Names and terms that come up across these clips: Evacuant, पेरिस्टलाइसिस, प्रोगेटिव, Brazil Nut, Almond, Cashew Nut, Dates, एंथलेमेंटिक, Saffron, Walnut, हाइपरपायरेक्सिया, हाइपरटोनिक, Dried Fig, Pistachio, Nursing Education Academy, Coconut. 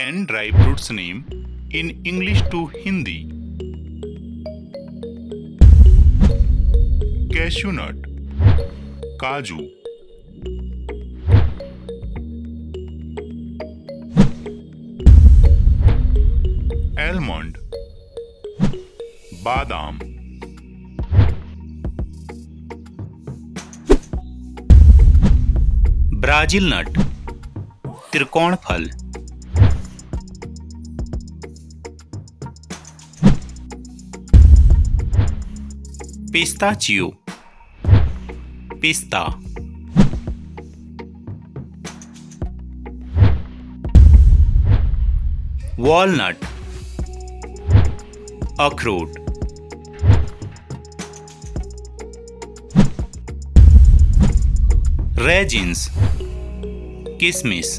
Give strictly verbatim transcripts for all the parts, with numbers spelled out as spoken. ten dry fruits name in English to Hindi. Cashew nut, Kaju. Almond, Badam. Brazil nut, त्रिकोण फल. Pistachio, पिस्ता. Walnut, अखरोट. Raisins, किशमिश.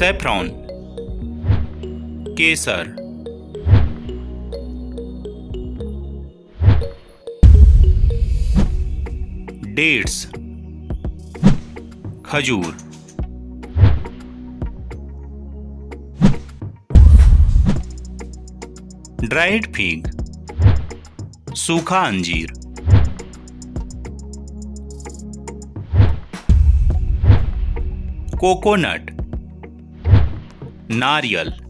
Saffron, केसर. Dates, खजूर. ड्राइड फिग, सूखा अंजीर. कोकोनट, नारियल.